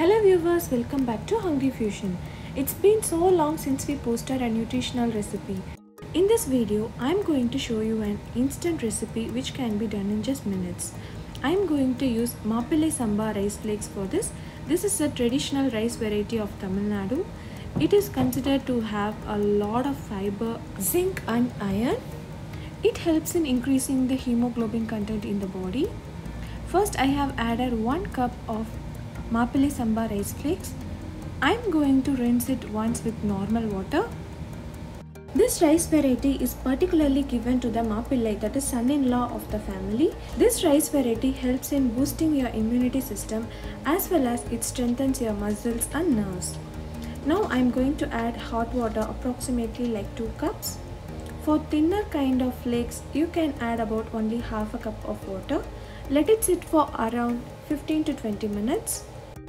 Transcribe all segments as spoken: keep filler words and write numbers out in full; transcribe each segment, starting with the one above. Hello viewers, welcome back to Hungry Fusion. It's been so long since we posted a nutritional recipe. In this video, I'm going to show you an instant recipe which can be done in just minutes. I'm going to use Mappillai Samba rice flakes for this. This is a traditional rice variety of Tamil Nadu. It is considered to have a lot of fiber, zinc and iron. It helps in increasing the hemoglobin content in the body. First, I have added one cup of Mappillai Samba rice flakes. I am going to rinse it once with normal water. This rice variety is particularly given to the Mappillai, that is son-in-law of the family. This rice variety helps in boosting your immunity system as well as it strengthens your muscles and nerves. Now I am going to add hot water, approximately like two cups. For thinner kind of flakes, you can add about only half a cup of water. Let it sit for around fifteen to twenty minutes.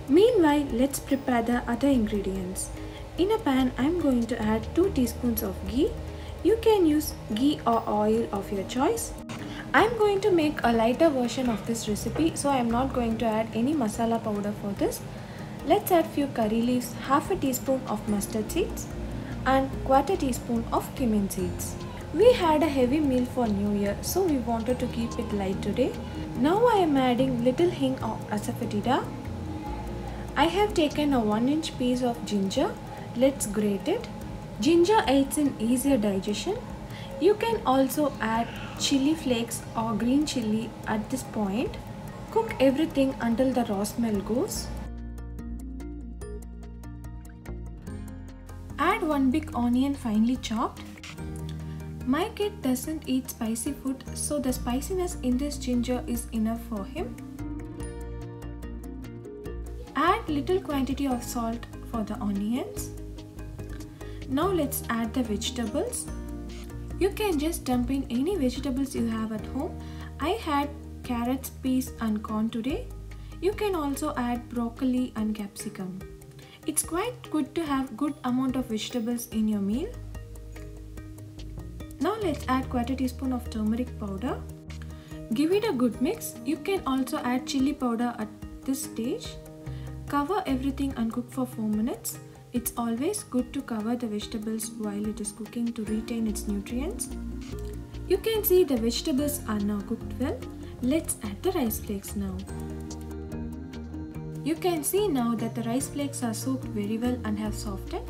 Meanwhile, let's prepare the other ingredients. In a pan, I am going to add two teaspoons of ghee. You can use ghee or oil of your choice. I am going to make a lighter version of this recipe, so I am not going to add any masala powder for this. Let's add few curry leaves, half a teaspoon of mustard seeds and quarter teaspoon of cumin seeds. We had a heavy meal for New Year, so we wanted to keep it light today. Now I am adding little hint of Asafoetida. I have taken a one inch piece of ginger. Let's grate it. Ginger aids in easier digestion. You can also add chili flakes or green chili at this point. Cook everything until the raw smell goes. Add one big onion finely chopped. My kid doesn't eat spicy food, so the spiciness in this ginger is enough for him. Add little quantity of salt for the onions. Now let's add the vegetables. You can just dump in any vegetables you have at home. I had carrots, peas and corn today. You can also add broccoli and capsicum. It's quite good to have good amount of vegetables in your meal. Now let's add quarter teaspoon of turmeric powder. Give it a good mix. You can also add chili powder at this stage. Cover everything and cook for four minutes. It's always good to cover the vegetables while it is cooking to retain its nutrients. You can see the vegetables are now cooked well. Let's add the rice flakes now. You can see now that the rice flakes are soaked very well and have softened.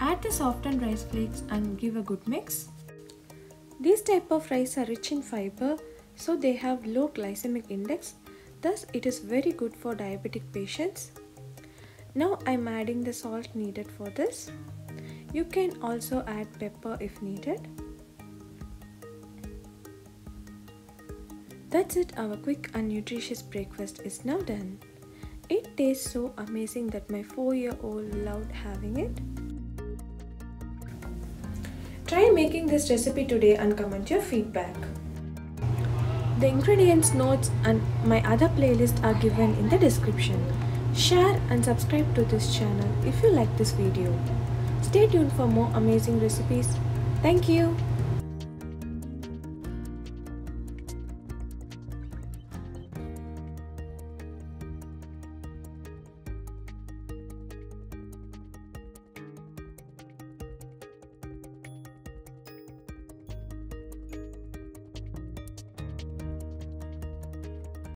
Add the softened rice flakes and give a good mix. These type of rice are rich in fiber, so they have low glycemic index, thus it is very good for diabetic patients. Now I am adding the salt needed for this. You can also add pepper if needed. That's it, our quick and nutritious breakfast is now done. It tastes so amazing that my four year old loved having it. Try making this recipe today and comment your feedback. The ingredients, notes and my other playlist are given in the description. Share and subscribe to this channel if you like this video. Stay tuned for more amazing recipes. Thank you.